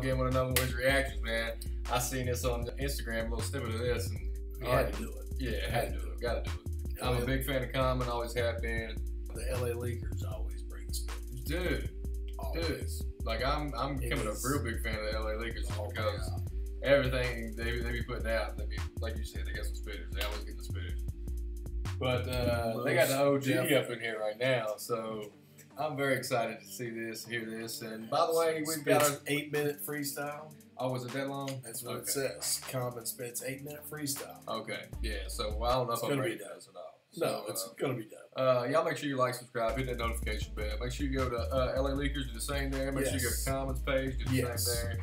getting with another one's reactions, man. I seen this on Instagram, a little snippet of this, and I had to do it. Yeah, I had to do it. Gotta do it. I'm a big fan of Common, always have been. The LA Leakers always bring spins. Dude. Always. Dude. Like I'm becoming a real big fan of the LA Leakers because everything they be putting out, they be, like you said, they got some spitters. They always get the spitters. But they got the OG up in here right now, so I'm very excited to see this, hear this, and by the way, we've got our 8-minute freestyle. Oh, was it that long? That's what it says. Common spits 8-minute freestyle. Okay, yeah. So well, I don't know if I'm ready to do this at all. So, no, it's gonna be done. Y'all make sure you like, subscribe, hit that notification bell. Make sure you go to LA Leakers, do the same there. Make sure you go to Common's page, do the same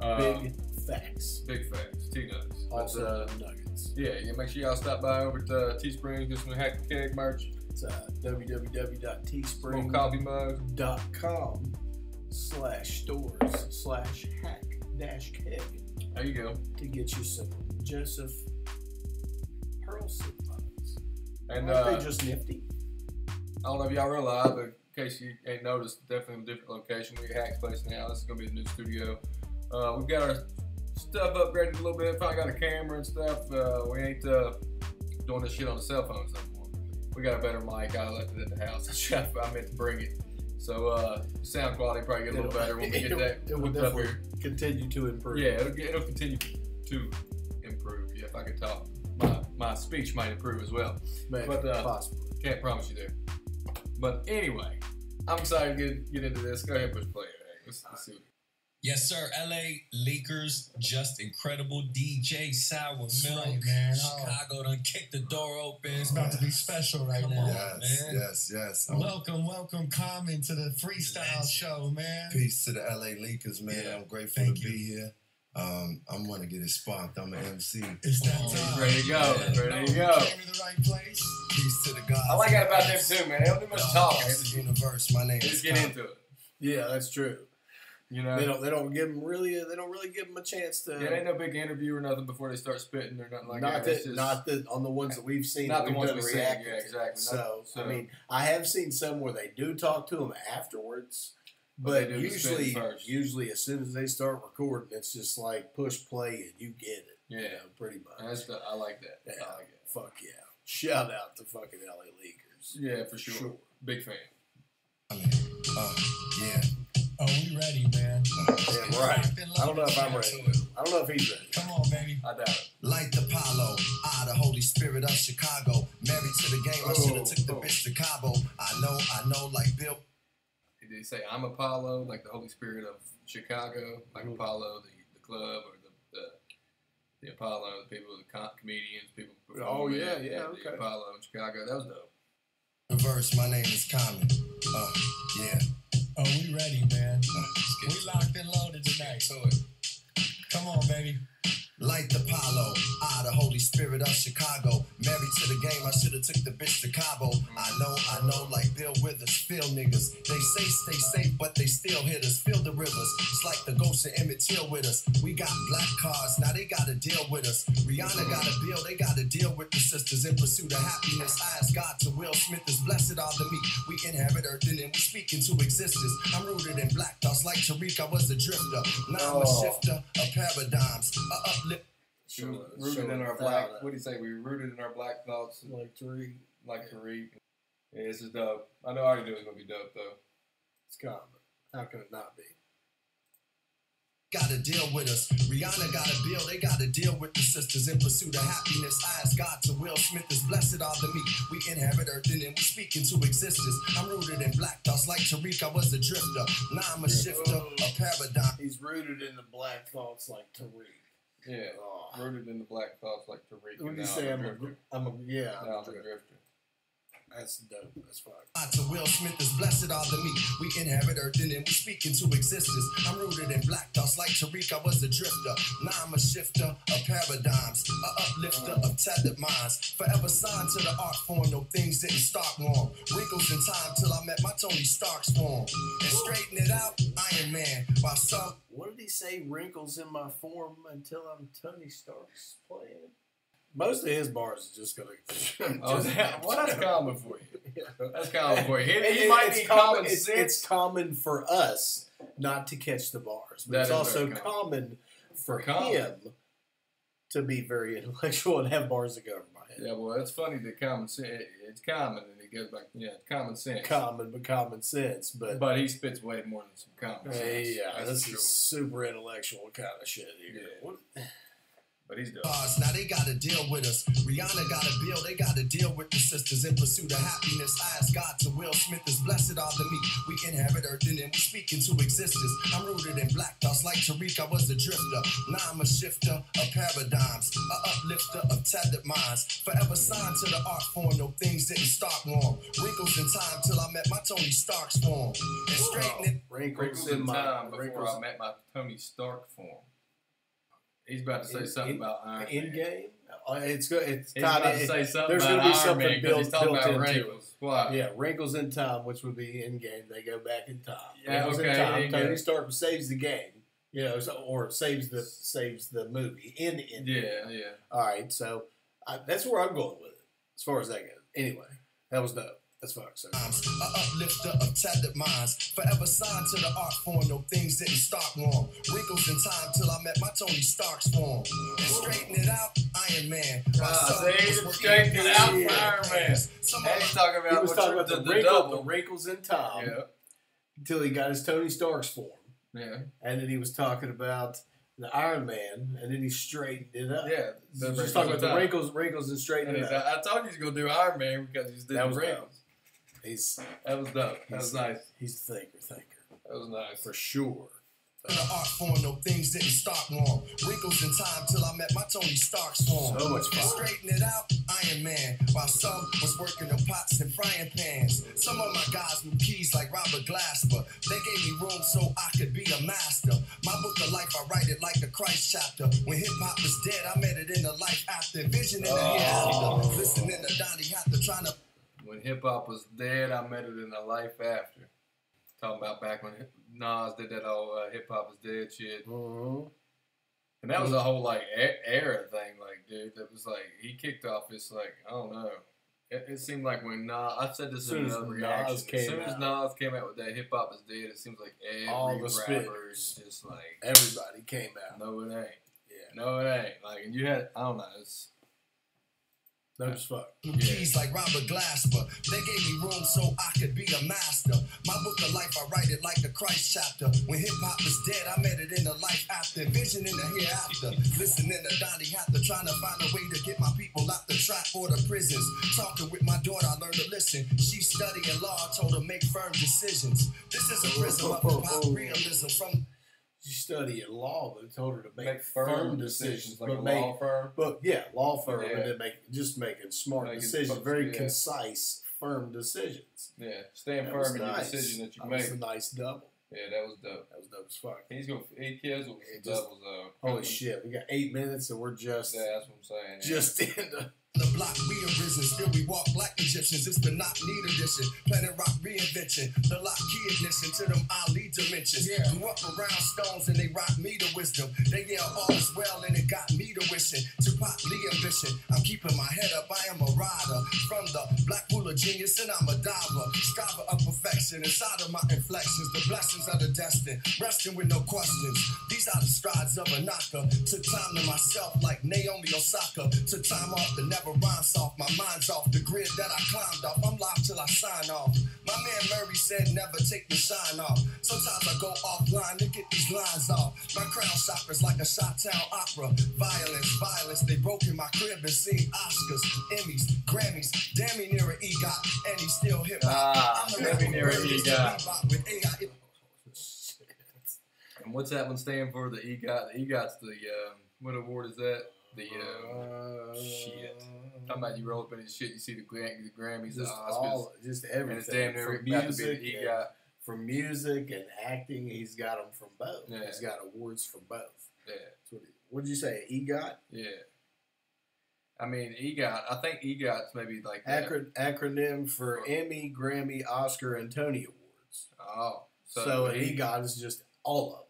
there. Big facts. Big facts. TNugs. Also nuggets. Yeah, yeah. Make sure y'all stop by over at Teespring, get some hack and keg merch. It's www.teespring.com/stores/hack-keg. There you go. To get you some Joseph Perlson buttons. And they just nifty. I don't know if y'all realize, but in case you ain't noticed, definitely a different location. We're at Hack's place now. This is gonna be the new studio. We've got our stuff upgraded a little bit. Probably got a camera and stuff. We ain't doing this shit on the cell phones anymore. We got a better mic. I left it in the house. I meant to bring it. So sound quality probably get a little better when we get that. It will definitely continue to improve. Yeah, it'll continue to improve. Yeah, if I could talk, my speech might improve as well. Maybe, but possibly. Can't promise you there. But anyway, I'm excited to get into this. Go ahead and push play. Let's see. Yes, sir. LA Leakers, just incredible. DJ Sour Milk. Right, man. Chicago done kicked the door open. It's about to be special right now. Yes, man. Yes. Welcome, Common, to the freestyle show, man. Peace to the LA Leakers, man. Yeah. I'm grateful to be here. I'm going to get it sparked. I'm an MC. It's that time. Ready to go. Yeah. Ready to go. Came to the right place. Peace to the gods. I like that about them too, man. They don't do much talking. It's the universe. My name is Common. Just get into it. Yeah, that's true. You know, they don't give them really give them a chance to. Yeah, ain't no big interview or nothing before they start spitting or nothing like that. Not on the ones that we've seen. Not the ones we've seen. Yeah, exactly. So I mean, I have seen some where they do talk to them afterwards, but usually as soon as they start recording, it's just like push play and you get it. Yeah, you know, pretty much. I like that. Yeah, I like it. Fuck yeah! Shout out to fucking LA Leakers. Yeah, for sure. Big fan. I mean, yeah. Are we ready, man? Yeah, right. I don't know if I'm ready. I don't know if he's ready. Come on, baby. I doubt it. Like the Apollo, I, the Holy Spirit of Chicago. Married to the game, I should have took the bitch to Cabo. I know, like Bill. Did he say, I'm Apollo, like the Holy Spirit of Chicago? Like Apollo, the club, or the Apollo, the people, the comedians, people. Oh, yeah, okay. The Apollo in Chicago. That was dope. The verse, my name is Common. Yeah. Are we ready, man? We locked and loaded tonight. Come on, baby. Like the Apollo, I, the Holy Spirit of Chicago. Married to the game, I should have took the bitch to Cabo. I know, like Bill Withers, feel niggas. They say stay safe, but they still hit us. Feel the rivers, it's like the ghost of Emmett Till with us. We got black cars, now they gotta deal with us. Rihanna got a bill, they gotta deal with the sisters. In pursuit of happiness, I ask God to Will Smith is blessed all the meek. We inhabit earth and then we speak into existence. I'm rooted in black thoughts like Tariq, I was a drifter. Now I'm a shifter of paradigms, a uplift. Rooted in our black. What do you say? We rooted in our black thoughts. Like Tariq. Yeah, this is dope. I know I knew it was gonna be dope though. It's Common. How can it not be? Gotta deal with us. Rihanna got a bill, they gotta deal with the sisters. In pursuit of happiness, I ask God to Will Smith is blessed all the meek. We inhabit earth and then we speak into existence. I'm rooted in black thoughts like Tariq, I was a drifter. Now I'm a shifter, a paradigm. He's rooted in the black thoughts like Tariq. Yeah, rooted in the black thoughts like Tariq. What do you say? I'm a drifter. That's dope. That's fine. To Will Smith is blessed all the meek. We inhabit earth and then we speak into existence. I'm rooted in black thoughts like Tariq. I was a drifter. Now I'm a shifter of paradigms, a uplifter of tethered minds. Forever signed to the art form. No things didn't start wrong. Wrinkles in time till I met my Tony Stark's form. And straighten it out, Iron Man. By some. What did he say? Wrinkles in my form until I'm Tony Stark's playing. Most of his bars are just gonna. That's Common for you. That's kind of important. It might be common sense. It's common for us not to catch the bars, but it's also common for him to be very intellectual and have bars that go over my head. Yeah, well, that's funny that common sense, it's common, and it goes back, yeah, common sense. Common, but common sense. But he spits way more than some common sense. Yeah, this is super intellectual kind of shit here. Yeah. But he's done. Now they got to deal with us. Rihanna got a bill. They got to deal with the sisters in pursuit of happiness. I ask God to Will Smith is blessed all to me. We inhabit earth and then we speak into existence. I'm rooted in black thoughts like Tariq. I was a drifter. Now I'm a shifter of paradigms. A uplifter of tethered minds. Forever signed to the art form. No things didn't start warm. Wrinkles in time till I met my Tony Stark's form. And straightening. Wrinkles in time before I met my Tony Stark form. He's about to say something about Iron Man. In-game? It's good. It's time to say something about Iron Man because he's talking about wrinkles. Why? Yeah, wrinkles in time, which would be in-game. They go back in time. Yeah, wrinkles in time. Tony Stark saves the game, you know, or saves the movie in-game. Yeah, yeah. All right, so that's where I'm going with it as far as that goes. Anyway, that was dope. That's fuck. So. A uplifter of tethered minds, forever signed to the art form. No things didn't start warm. Wrinkles in time till I met my Tony Stark's form. And straighten it out, Iron Man. Straighten it out, Iron Man. He was talking about the wrinkles in time until he got his Tony Stark's form. Yeah, and then he was talking about the Iron Man, and then he straightened it up. Yeah, so just talking about the wrinkles, and straightening it up. I told you he's gonna do Iron Man because he's doing wrinkles. That was dope. That was nice. He's the thinker. That was nice. For sure. In the art form, no things didn't start wrong. Wrinkles in time till I met my Tony Stark's form. So much fun. Straighten it out, Iron Man. While some was working the pots and frying pans. Some of my guys with keys like Robert Glasper. They gave me room so I could be a master. My book of life, I write it like the Christ chapter. When hip-hop was dead, I met it in the life after. Vision in the hereafter. Listening to Donny Hathaway trying to... When hip-hop was dead, I met it in the life after. Talking about back when Nas did that old hip-hop was dead shit. Mm-hmm. And that was a whole, like, era thing, like, dude. That was, like, he kicked off this, like, I don't know. It seemed like when Nas, I said this in another reaction. As soon as Nas came out with that hip-hop was dead, it seems like every rapper is just, like. Everybody came out. No, it ain't. Yeah. No, it ain't. Like, and you had, I don't know, it's. That's fuck. Keys like Robert Glasper. They gave me room so I could be a master. My book of life, I write it like the Christ chapter. When hip-hop was dead, I met it in the life after. Vision in the hereafter. Listening to Donny Hathaway, trying to find a way to get my people out the trap or the prisons. Talking with my daughter, I learned to listen. She studying law, I told her make firm decisions. This is a prism of hip-hop realism from... She studied law, but told her to make firm decisions, like a law firm. But yeah, law firm, and then making smart decisions, very concise, firm decisions. Yeah, stand firm in your decision that you make. That was a nice double. Yeah, that was dope. That was dope as fuck. He's gonna kids with some doubles though. Holy shit, we got 8 minutes and we're just. Yeah, that's what I'm saying. Just in the. The block we arisen, still we walk like Egyptians. It's the knock need edition, planet rock reinvention. The lock key ignition to them Ali dimensions. Yeah. Grew up around stones and they rock me to wisdom. They yell all is well and it got me to wishing. To pop Lee ambition, I'm keeping my head up. I am a rider from the black pool of genius and I'm a diver. Striver of perfection inside of my inflections. The blessings of the destined, resting with no questions. These are the strides of a knocker. Took time to myself like Naomi Osaka. Took time off the never rhymes off, my mind's off the grid that I climbed off. I'm live till I sign off. My man Murray said never take the shine off. Sometimes I go offline to get these lines off. My crown shoppers like a Chi-Town opera. Violence, violence, they broke in my crib and seen Oscars, Emmys, Grammys, damn near an EGOT, and he's still hip hop. Damn near an EGOT. And what's that one stand for? The EGOT. The EGOT's the what award is that? The shit. Talking about you roll up in his shit, you see the Grammys, just the Oscars, just everything. And it's damn near about to be he got from music and acting. He's got them from both. Yeah. He's got awards from both. Yeah. So what did you say? EGOT. Yeah. I mean, EGOT. I think EGOT's maybe like that. Acronym for Emmy, Grammy, Oscar, and Tony awards. Oh. So an EGOT is just all of them.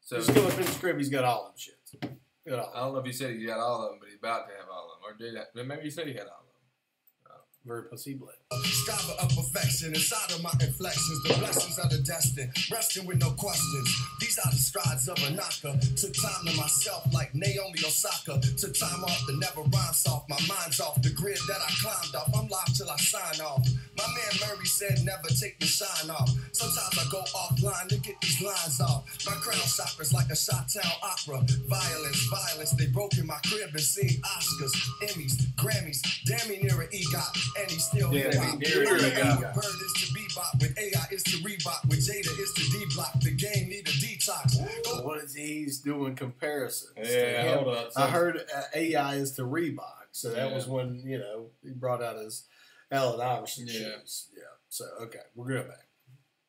So just go up in the script. He's got all them shits. I don't know if he said he got all of them, but he's about to have all of them. Or did that? Maybe he said he had all of them. Verb pussy blood. Strive of perfection inside of my inflections. The blessings of the destined, resting with no questions. These are the strides of a knocker. Took time to myself like Naomi Osaka. Took time off to never rhyme soft. My mind's off the grid that I climbed off. I'm live till I sign off. My man Murray said never take the shine off. Sometimes I go offline to get these lines off. My crown shoppers like a Chi-Town opera. Violence, violence, they broke in my crib and seen Oscars, Emmys, Grammys, damn near an EGOT. And he's still yeah, hip-hop. Bird is to bebop, with AI is to Reebok, with Jada is to D-Block. The game need a detox. Go. What is he's doing comparisons? Yeah, hold up. I heard AI is to Reebok, so that was when you know he brought out his Allen Iverson shoes. Yeah. So okay, we're going back.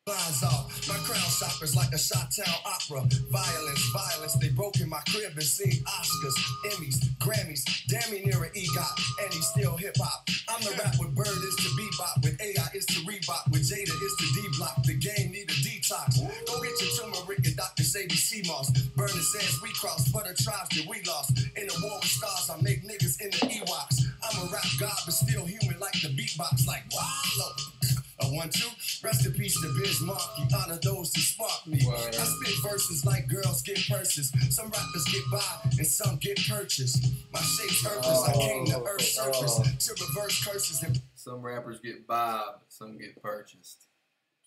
Lines off. My crown shoppers like a Chi-Town opera. Violence, violence, they broke in my crib and seen Oscars, Emmys, Grammys, damn near an EGOT, and he's still hip-hop. I'm the rap with Bird is to bebop, with AI is to Reebok, with Jada is to D-Block, the game need a detox. Go get your turmeric and Dr. Sadie Seamoss. Burning says we crossed, but the tribes that we lost. In the war with stars, I make niggas in the Ewoks. I'm a rap god, but still human like the beatbox, like Wallow. A 1-2, rest in peace to Biz Markie, honor those who spark me. Wow. I spit verses like girls get purses. Some rappers get by and some get purchased. My shape's purpose, I came to earth surface to reverse curses. And some rappers get by, but some get purchased.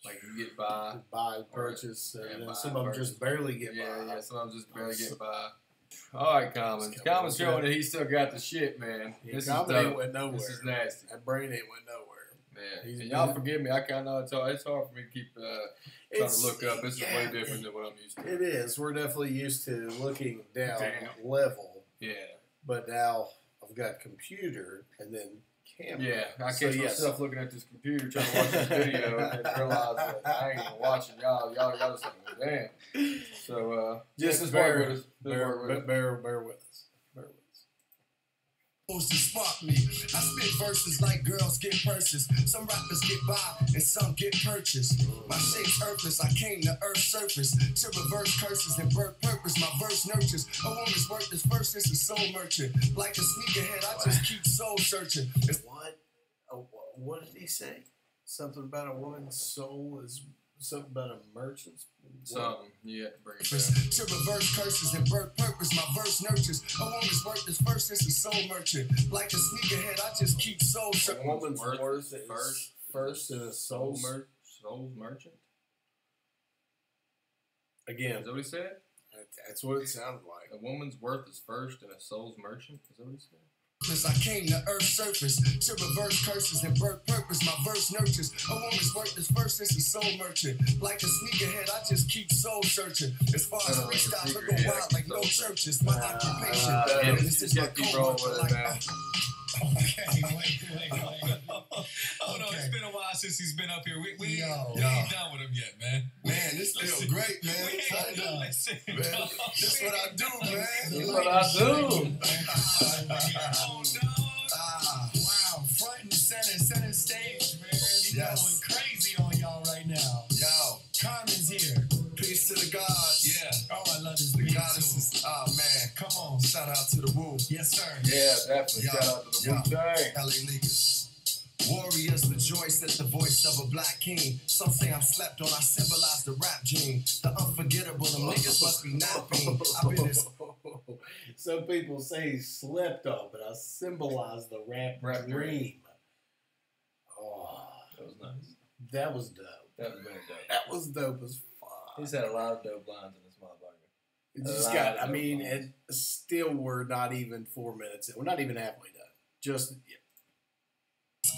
Like you get by, purchase, and then some of them just barely get by. Yeah, some of them just barely get by. All right, Common. Common's showing that he still got the shit, man. Yeah, this Common ain't went nowhere. This is nasty. That brain ain't went nowhere. Man, and y'all forgive me. I kind of know it's hard for me to keep trying to look up. This is way different than what I'm used to. It is. We're definitely used to looking down level. Yeah. But now I've got computer and then camera. Yeah, I catch myself looking at this computer trying to watch this video and realize that I ain't even watching y'all. Y'all just like, damn. So just as bear with us. Those who spark me. I spit verses like girls get purses. Some rappers get by and some get purchased. My shape's earthless, I came to earth's surface to reverse curses and birth purpose. My verse nurtures a woman's worth is first. This is soul merchant. Like a sneakerhead, I just keep soul searching. What did he say? Something about a woman's soul is something about a merchant's. Something, yeah. To reverse curses and birth purpose, my verse nurtures. A woman's worth is first, this is soul merchant. Like a sneakerhead, I just keep soul searching. A woman's worth is first and a soul merchant? Again. Is that what he said? That's what it sounded like. A woman's worth is first and a soul's merchant? Is that what he said? I came to earth's surface to reverse curses and birth purpose. My verse nurtures a woman's worth is first. This is soul merchant. Like a sneakerhead, I just keep soul searching. As far as freestyle, looking wild like no churches. My occupation. This is my goal. Wait. Oh no, it's been a while since he's been up here. We ain't done with him yet, man. Man, this feels great, man. This is what I do, man. This is what I do. Wow, front and center stage, man. He's going crazy on y'all right now. Yo, Common's here. Peace to the gods. Yeah. Oh, I love this. The goddesses. Oh, man. Come on. Shout out to the Wu. Yes, sir. Yeah, definitely. Shout out to the Wu-Tang. LA Leakers. Warriors rejoice at the voice of a black king. Some say I'm slept on, I symbolize the rap gene. The unforgettable, the niggas must be napping. I've been this. Some people say he slept on, but I symbolize the rap dream. Oh, that was nice. That was dope. That was really dope. That was dope as fuck. He's had a lot of dope lines in this motherfucker. It just got, I mean, and still we're not even 4 minutes in. We're not even halfway done. Just, yeah.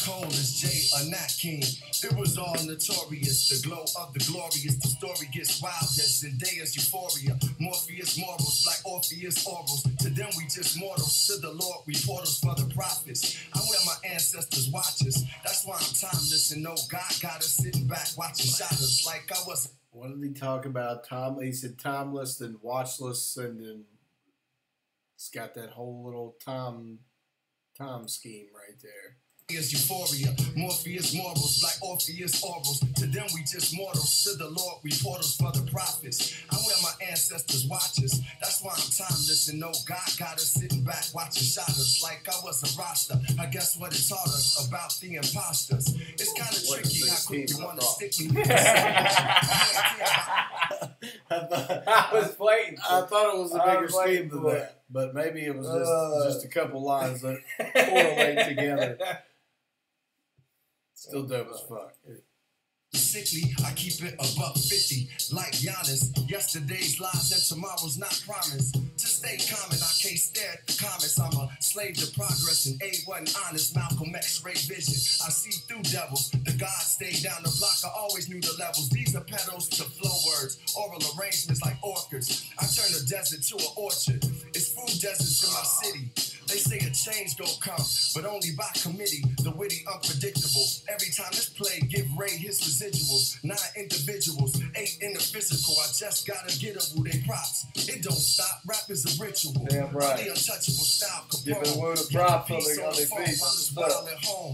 Cold as Jay or Nat King, it was all notorious. The glow of the glorious, the story gets wild as Zendaya's euphoria. Morpheus morals like Orpheus orals. To them we just mortals, to the Lord we portals for the prophets. I wear my ancestors' watches, that's why I'm timeless and no God got us sitting back watching shotters like I was. What did he talk about? He said timeless and watchless, and then it's got that whole little time scheme right there. Is euphoria, Morpheus morals like Orpheus orals. To them we just mortals, to the Lord we portals for the prophets. I wear my ancestors' watches, that's why I'm timeless and no God got us sitting back watching shotters like I was a roster. I guess what it taught us about the imposters. It's kind of tricky how quick you want to stick me. I thought it was a bigger scheme than that, but maybe it was just a couple lines that correlate together. Still dope as fuck. Sickly, I keep it above 50, like Giannis. Yesterday's lies and tomorrow's not promised. To stay common, I can't stare at the comments. I'm a slave to progress and A wasn't honest. Malcolm X, Ray vision. I see through devils. The gods stay down the block. I always knew the levels. These are petals to flow words, oral arrangements like orchids. I turn a desert to an orchard. It's food deserts in my city. They say a change gon' come, but only by committee. The witty unpredictable. Every time this play, give Ray his residuals. 9 individuals, 8 in the physical. I just gotta get up with they props. It don't stop. Rap is a ritual. Damn right. The untouchable style. Give it a word of drop till they got their feet. While at home.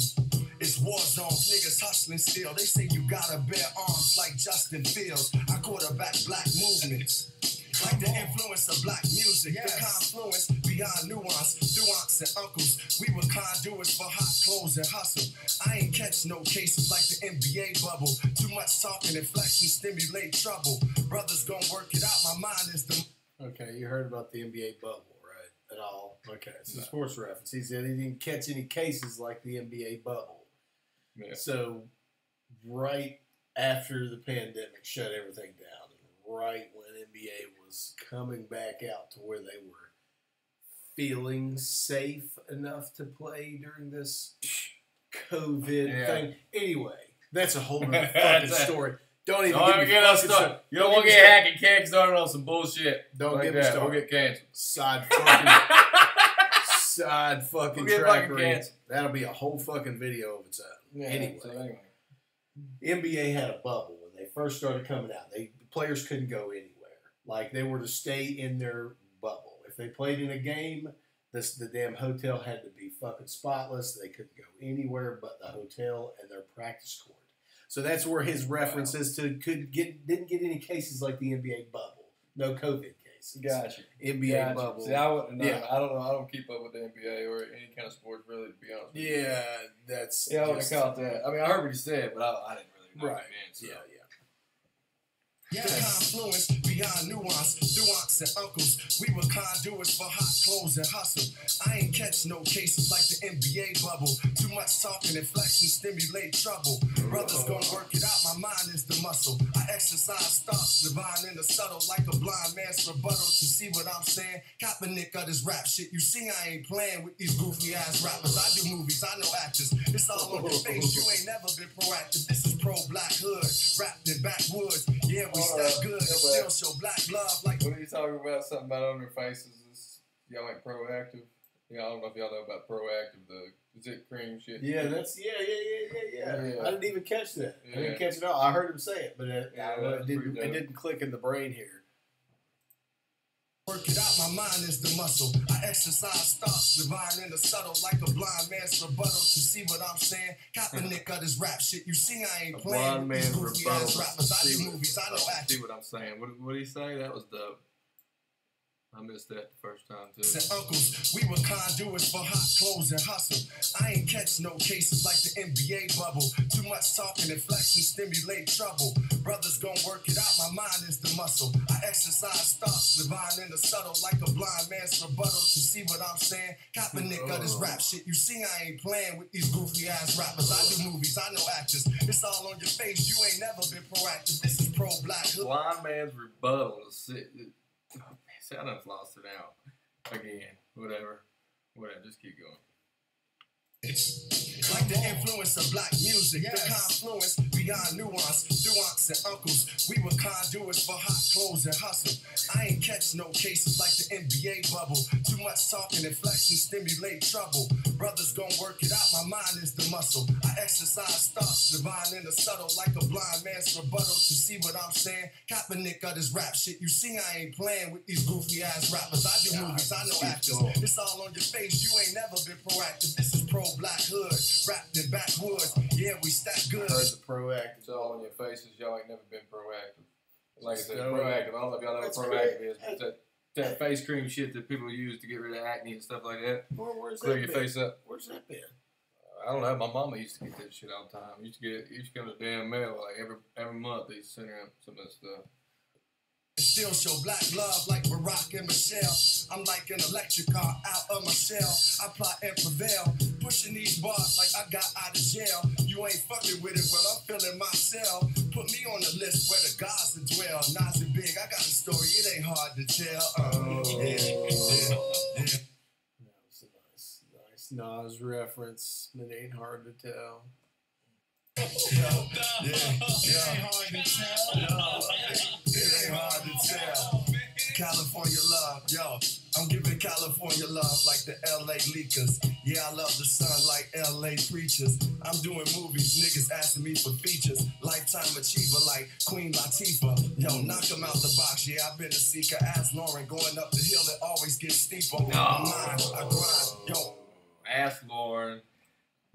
It's war zones, niggas hustling still. They say you gotta bear arms like Justin Fields. I quarterback black movements. Like the influence of black music, yes. The confluence beyond nuance, nuance and uncles. We were conduits for hot clothes and hustle. I ain't catch no cases like the NBA bubble. Too much talking and flexing stimulate trouble. Brothers gonna work it out. My mind is the. Okay, you heard about the NBA bubble, right? At all? Okay, it's a sports reference. He said he didn't catch any cases like the NBA bubble. Yeah. So, right after the pandemic shut everything down, right when NBA was coming back out to where they were feeling safe enough to play during this COVID thing. Anyway, that's a whole other fucking story. Don't even get us started. You don't want to get hacked and KeG started on some bullshit. Don't get me started. We'll get canceled. Side fucking trackery. That'll be a whole fucking video of its own. Yeah, anyway, so anyway, NBA had a bubble when they first started coming out. Players couldn't go anywhere. Like, they were to stay in their bubble. If they played in a game, the damn hotel had to be fucking spotless. They couldn't go anywhere but the hotel and their practice court. So that's where his reference is to didn't get any cases like the NBA bubble. No COVID cases. Gotcha. NBA bubble. See, I don't know. I don't keep up with the NBA or any kind of sports, really, to be honest with you. Yeah, that's... Yeah, I wouldn't call it that. I mean, I heard what he said, but I didn't really know what he meant. So. Yeah. Yeah, confluence beyond nuance, nuance and uncles. We were conduits for hot clothes and hustle. I ain't catch no cases like the NBA bubble. Too much talking and flexing stimulate trouble. Brothers gonna work it out, my mind is the muscle. I exercise thoughts, divine and the subtle, like a blind man's rebuttal. To see what I'm saying? Kaepernick of this rap shit. You see I ain't playing with these goofy ass rappers. I do movies, I know actors. It's all on the face, you ain't never been proactive. This is pro-black hood, wrapped in backwoods. Yeah, we step good and still show black love like... What are you talking about? Something about on their faces? Y'all ain't proactive? Yeah, I don't know if y'all know about proactive, is it cream shit? Yeah, that's... Yeah. I didn't even catch that. Yeah. I didn't catch it all. I heard him say it, but it didn't click in the brain here. Work it out, my mind is the muscle. I exercise thoughts, divine and the subtle, like a blind man's rebuttal. To see what I'm saying? Kaepernick of this rap shit. You see I ain't playing with these goofy ass rappers. I do movies, I know acting. See what I'm saying. What did he say? That was dope. I missed that the first time, too. And uncles, we were conduits for hot clothes and hustle. I ain't catch no cases like the NBA bubble. Too much talking and flexing stimulate trouble. Brothers gonna work it out, my mind is the muscle. I exercise thoughts, divine and the subtle, like a blind man's rebuttal. To see what I'm saying? Kaepernick of this rap shit. You see I ain't playing with these goofy-ass rappers. I do movies, I know actors. It's all on your face, you ain't never been proactive. This is pro-black. Blind man's rebuttal is sick. See, I done lost it out. Again, whatever, just keep going. Like the influence of black music, the confluence beyond nuance, nuance and uncles. We were conduits for hot clothes and hustle. I ain't catch no cases like the NBA bubble. Too much talking and flexing stimulate trouble. Brothers gonna work it out, my mind is the muscle. I exercise thoughts, divine and the subtle, like a blind man's rebuttal. To see what I'm saying? Kaepernick of this rap shit. You see I ain't playing with these goofy ass rappers. I do movies, I know actors. It's all on your face, you ain't never been proactive. This is pro-black hood. wrapped in backwoods. Yeah, we stack good. Heard the proactive. It's all in your faces. Y'all ain't never been proactive. Like I said, proactive. I don't know if y'all know what proactive is, but that face cream shit that people use to get rid of acne and stuff like that. Clear your face up. Where's that been? I don't know. My mama used to get that shit all the time. Used to come to the damn mail like every month. They sent her some of that stuff. Still show black love like Barack and Michelle. I'm like an electric car out of my shell. I plot and prevail, pushing these bars like I got out of jail. You ain't fucking with it, well I'm feeling myself. Put me on the list where the gods that dwell. Nas and Big, I got a story, it ain't hard to tell. Yeah. That was a nice Nas reference. It ain't hard to tell. Yeah, it ain't hard to tell. California love, yo. I'm giving California love like the LA Leakers. Yeah, I love the sun like LA preachers. I'm doing movies, niggas asking me for features. Lifetime achiever like Queen Latifah. Yo, knock them out the box. Yeah, I've been a seeker. Ask Lauren, going up the hill, it always gets steeper. No. I grind, yo. Ask Lauren.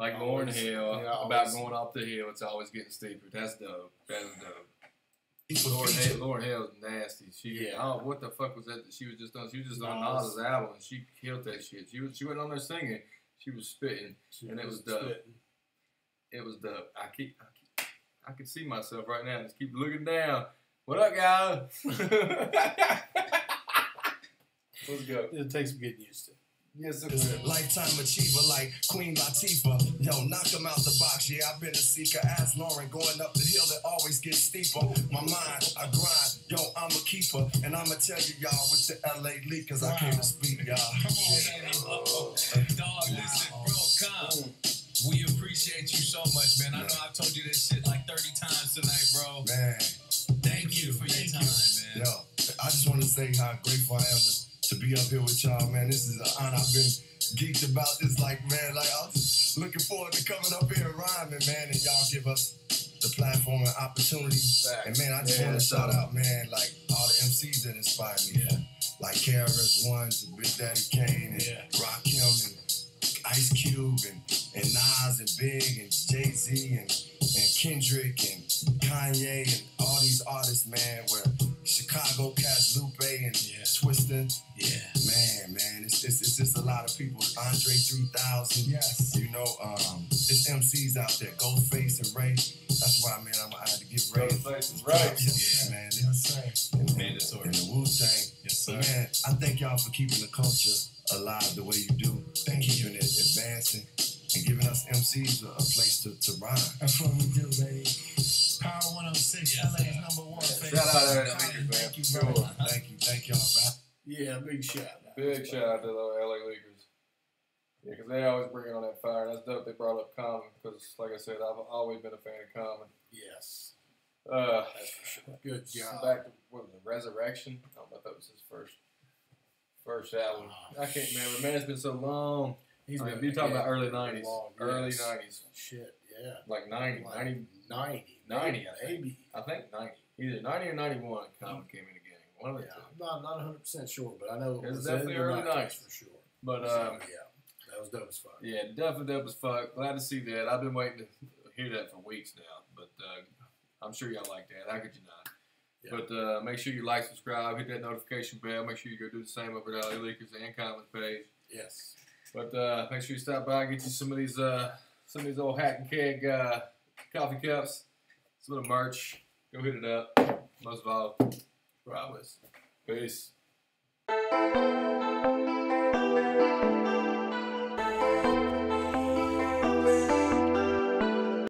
Like Lauryn Hill, about going off the hill, it's always getting steeper. That's dope. That is dope. Lauryn Hill is nasty. She, oh, what the fuck was that? She was just on. She was just on Nas's album. And she killed that shit. She wasn't on there singing. She was spitting, and it was dope. It was dope. I can see myself right now. Just keep looking down. What up, guys? Let's go. It takes some getting used to. Yes, lifetime achiever like Queen Latifah. Yo, knock them out the box. Yeah, I've been a seeker. Ask Lauren, going up the hill, it always gets steeper. My mind, I grind. Yo, I'm a keeper. And I'ma tell you, y'all, with the LA Leakers, I came to speak, y'all. Come on, man. Dog, listen, bro, come. We appreciate you so much, man. I know I've told you this shit like 30 times tonight, bro. Man. Thank you for your time, man. Yo, I just want to say how grateful I am to be up here with y'all, man. This is an honor. I've been geeked about this, like, man, like, I was just looking forward to coming up here and rhyming, man, and y'all give us the platform and opportunity. And, man, I just want to shout out, man, like, all the MCs that inspired me. Yeah. Like, Kara's Ones, Big Daddy Kane, and Rakim, and Ice Cube, and Nas, and Big, and Jay-Z, and Kendrick, and Kanye, and all these artists, man, where Chicago Cats, Lupe, and Twistin'. Yeah. Man, it's just a lot of people. Andre 3000. Yes. You know, it's MCs out there. Ghostface and Ray. That's why, man, I had to give Ray. Ghostface is right. Yeah, man. That's right. Mandatory. And the Wu-Tang. Yes, sir. But, man, I thank y'all for keeping the culture alive the way you do. Thank you for advancing and giving us MCs a place to rhyme. That's what we do, baby. Power 106, LA's number one. Shout out to LA Leakers, man. Thank you, bro. Thank y'all, man. Yeah, big shout out. Big shout out to the LA Leakers. Yeah, because they always bring on that fire. That's dope they brought up Common, because, like I said, I've always been a fan of Common. Yes. That's for sure. Good job. Back to, what was it, Resurrection? I don't know if that was his first album. I can't remember. Man, it's been so long. He's been, you're talking about early 90s. Long, yes. Early 90s. Shit, yeah. Like 90. Like 90, maybe. I think 90. Either 90 or 91 Common came in again. One of the two. I'm not 100% sure, but I know it was definitely early 90s for sure. But, yeah, that was dope as fuck. Yeah, definitely dope as fuck. Glad to see that. I've been waiting to hear that for weeks now, but I'm sure y'all like that. How could you not? Yeah. But make sure you like, subscribe, hit that notification bell. Make sure you go do the same over at LA Leakers and Common page. Yes. But make sure you stop by and get you some of these old Hack and Keg coffee cups, some of the merch. Go hit it up. Most of all, promise. Peace.